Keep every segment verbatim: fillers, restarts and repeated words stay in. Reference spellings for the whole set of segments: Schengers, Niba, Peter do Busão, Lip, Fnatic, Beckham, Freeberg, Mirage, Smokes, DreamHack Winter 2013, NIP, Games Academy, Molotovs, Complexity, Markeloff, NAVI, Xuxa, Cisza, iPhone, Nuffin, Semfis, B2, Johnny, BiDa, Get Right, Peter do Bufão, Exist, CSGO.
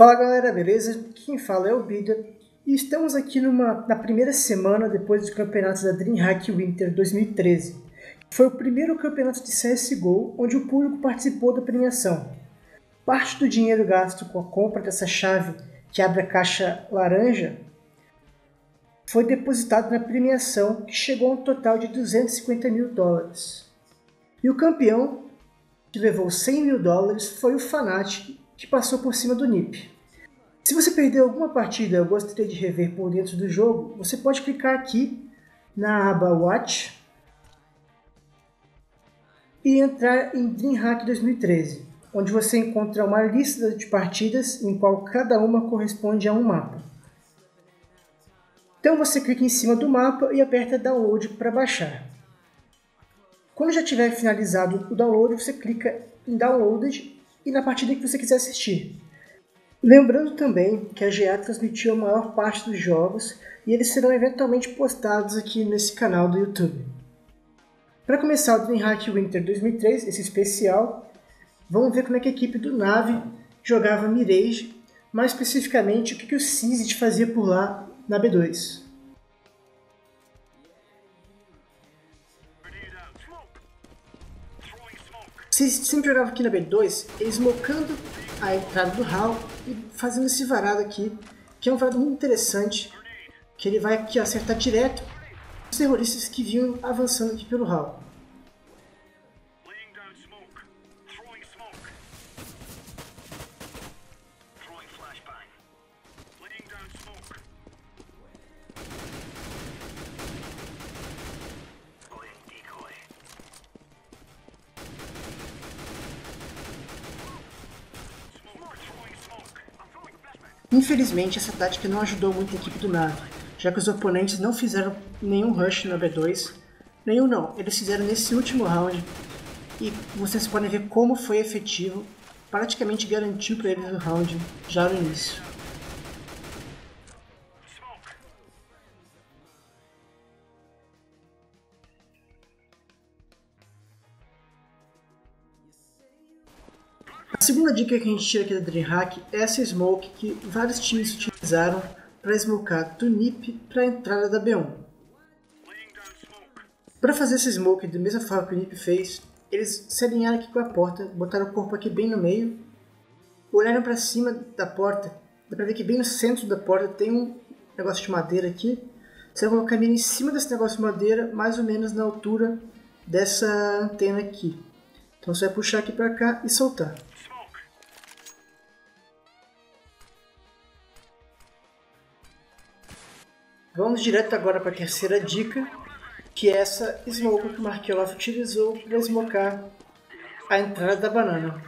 Fala galera, beleza? Quem fala é o BiDa e estamos aqui numa, na primeira semana depois do campeonato da DreamHack Winter dois mil e treze. Foi o primeiro campeonato de C S G O onde o público participou da premiação. Parte do dinheiro gasto com a compra dessa chave que abre a caixa laranja foi depositado na premiação, que chegou a um total de duzentos e cinquenta mil dólares. E o campeão, que levou cem mil dólares, foi o Fnatic, que passou por cima do N I P. Se você perdeu alguma partida eu gostaria de rever por dentro do jogo, você pode clicar aqui na aba Watch e entrar em DreamHack dois mil e treze, onde você encontra uma lista de partidas em qual cada uma corresponde a um mapa. Então você clica em cima do mapa e aperta Download para baixar. Quando já tiver finalizado o download, você clica em Downloaded e na partida que você quiser assistir. Lembrando também que a G A transmitiu a maior parte dos jogos e eles serão eventualmente postados aqui nesse canal do YouTube. Para começar o DreamHack Winter dois mil e três, esse especial, vamos ver como é que a equipe do NAVI jogava Mirage, mais especificamente o que o Cisza fazia por lá na B dois. Cisza sempre jogava aqui na B dois, ele smocando a entrada do hall e fazendo esse varado aqui, que é um varado muito interessante, que ele vai aqui acertar direto os terroristas que vinham avançando aqui pelo hall. Infelizmente, essa tática não ajudou muito a equipe do NAVI, já que os oponentes não fizeram nenhum rush na B dois, nenhum não, eles fizeram nesse último round, e vocês podem ver como foi efetivo, praticamente garantiu para eles o round já no início. A segunda dica que a gente tira aqui da DreamHack é essa smoke que vários times utilizaram para smokear do N I P para a entrada da B um. Para fazer esse smoke da mesma forma que o N I P fez, eles se alinharam aqui com a porta, botaram o corpo aqui bem no meio, olharam para cima da porta, dá para ver que bem no centro da porta tem um negócio de madeira aqui, você vai colocar a mira em cima desse negócio de madeira, mais ou menos na altura dessa antena aqui. Então você vai puxar aqui para cá e soltar. Vamos direto agora para a terceira dica, que é essa smoke que o Markeloff utilizou para smocar a entrada da banana.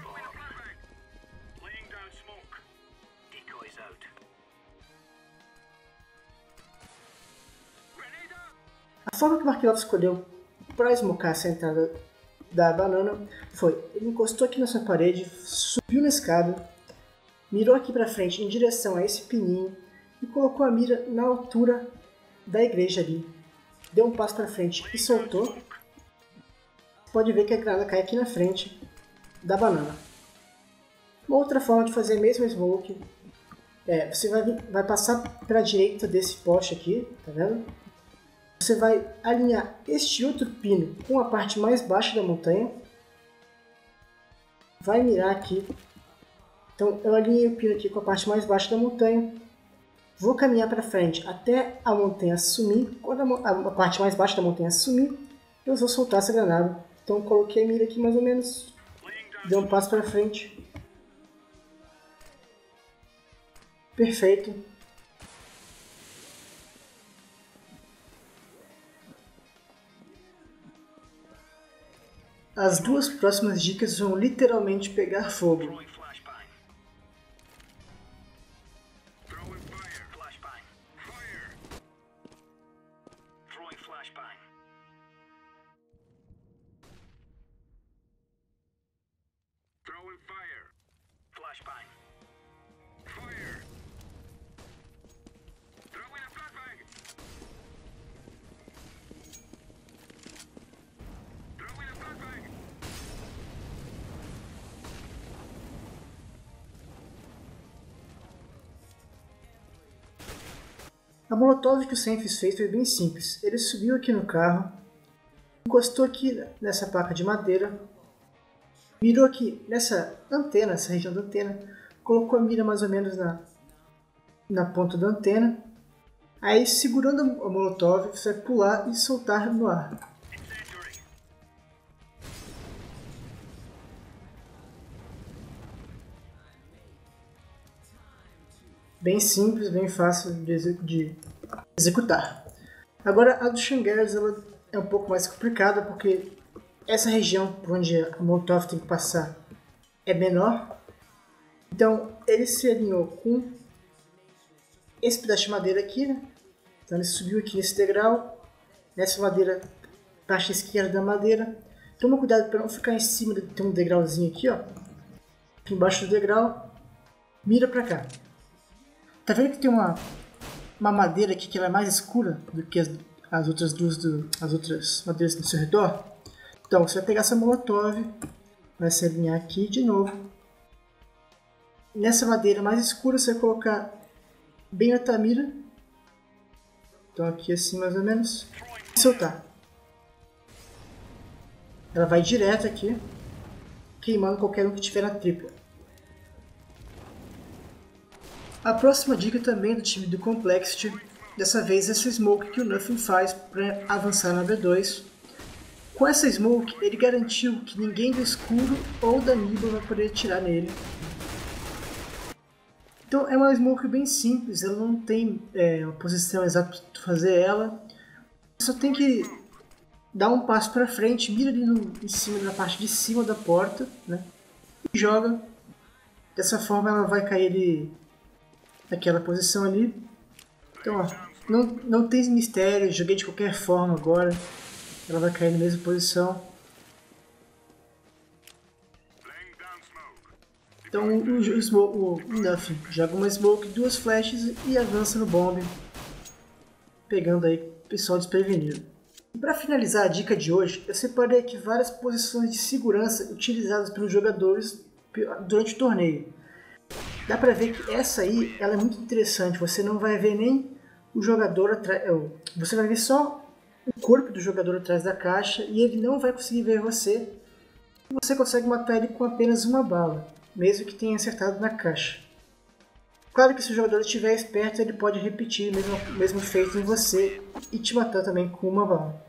A forma que o Markeloff escolheu para smocar essa entrada da banana foi, ele encostou aqui nessa parede, subiu na escada, mirou aqui para frente em direção a esse pininho e colocou a mira na altura da igreja ali, deu um passo para frente e soltou. Pode ver que a granada cai aqui na frente da banana. Uma outra forma de fazer a mesma smoke é, você vai, vai passar para a direita desse poste aqui, tá vendo? Você vai alinhar este outro pino com a parte mais baixa da montanha, vai mirar aqui. Então eu alinhei o pino aqui com a parte mais baixa da montanha, vou caminhar para frente até a montanha sumir. Quando a, a parte mais baixa da montanha sumir, eu vou soltar essa granada. Então eu coloquei a mira aqui mais ou menos, dei um passo para frente. Perfeito. As duas próximas dicas vão literalmente pegar fogo. A molotov que o Semfis fez foi bem simples. Ele subiu aqui no carro, encostou aqui nessa placa de madeira, mirou aqui nessa antena, essa região da antena, colocou a mira mais ou menos na, na ponta da antena, aí segurando a molotov você vai pular e soltar no ar. Bem simples, bem fácil de, de executar. Agora a do Schengers ela é um pouco mais complicada porque essa região por onde a molotov tem que passar é menor. Então ele se alinhou com esse pedaço de madeira aqui, né? Então ele subiu aqui nesse degrau, nessa madeira, parte esquerda da madeira. Toma cuidado para não ficar em cima, tem um degrauzinho aqui, ó, aqui embaixo do degrau, mira para cá. Tá vendo que tem uma, uma madeira aqui que ela é mais escura do que as, as outras duas do, as outras madeiras do seu redor? Então você vai pegar essa molotov, vai se alinhar aqui de novo. Nessa madeira mais escura você vai colocar bem a mira, então aqui assim mais ou menos, e soltar. Ela vai direto aqui, queimando qualquer um que tiver na tripla. A próxima dica também é do time do Complexity, dessa vez essa smoke que o Nuffin faz para avançar na B dois. Com essa smoke ele garantiu que ninguém do escuro ou da Niba vai poder atirar nele. Então é uma smoke bem simples, ela não tem é, uma posição exata para fazer ela, só tem que dar um passo para frente, mira ali no, em cima, na parte de cima da porta, né, e joga. Dessa forma ela vai cair ali naquela posição ali. Então ó, não, não tem mistério, joguei de qualquer forma agora, ela vai cair na mesma posição. Então o, o, o, o Nuffin joga uma smoke, duas flashes e avança no bomb, pegando aí o pessoal desprevenido. E para finalizar a dica de hoje, eu separei aqui várias posições de segurança utilizadas pelos jogadores durante o torneio. Dá pra ver que essa aí, ela é muito interessante, você não vai ver nem o jogador atrás, você vai ver só o corpo do jogador atrás da caixa e ele não vai conseguir ver você, e você consegue matar ele com apenas uma bala, mesmo que tenha acertado na caixa. Claro que se o jogador estiver esperto, ele pode repetir o mesmo, mesmo feito em você e te matar também com uma bala.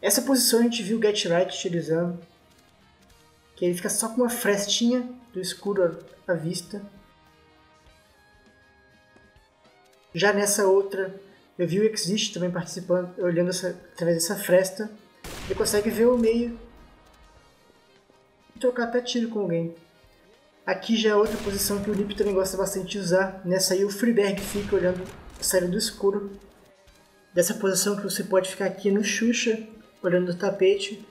Essa posição a gente viu o Get Right utilizando, que ele fica só com uma frestinha do escuro à vista. Já nessa outra, eu vi o Exist também participando, olhando essa, através dessa fresta, ele consegue ver o meio e trocar até tiro com alguém. Aqui já é outra posição que o Lip também gosta bastante de usar, nessa aí o Freeberg fica olhando a saída do escuro. Dessa posição que você pode ficar aqui no Xuxa, olhando o tapete.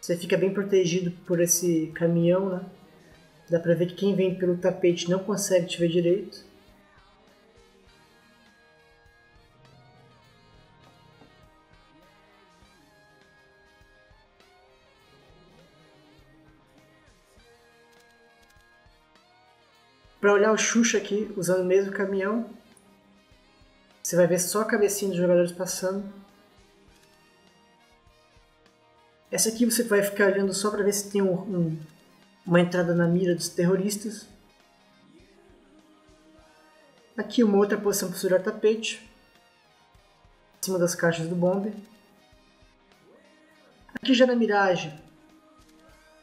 Você fica bem protegido por esse caminhão, né? Dá pra ver que quem vem pelo tapete não consegue te ver direito. Pra olhar o Xuxa aqui, usando o mesmo caminhão, você vai ver só a cabecinha dos jogadores passando. Essa aqui você vai ficar olhando só para ver se tem um, um, uma entrada na mira dos terroristas. Aqui uma outra posição para segurar tapete, em cima das caixas do bombe. Aqui já na Mirage,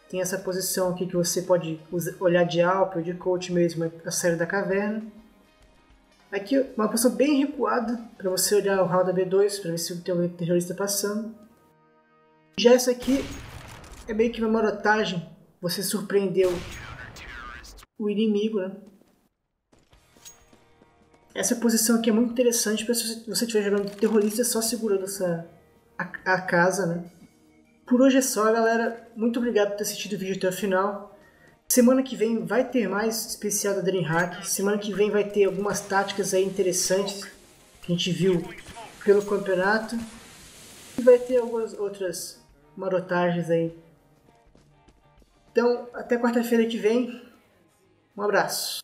tem essa posição aqui que você pode usar, olhar de Alp ou de Coach mesmo, a série da caverna. Aqui uma posição bem recuada, para você olhar o hall da B dois, para ver se tem algum terrorista passando. Já essa aqui é meio que uma marotagem, você surpreendeu o inimigo, né? Essa posição aqui é muito interessante para se você estiver jogando terrorista só segurando essa, a, a casa, né? Por hoje é só, galera. Muito obrigado por ter assistido o vídeo até o final. Semana que vem vai ter mais especial da DreamHack. Semana que vem vai ter algumas táticas aí interessantes que a gente viu pelo campeonato. E vai ter algumas outras marotagens aí. Então, até quarta-feira que vem. Um abraço.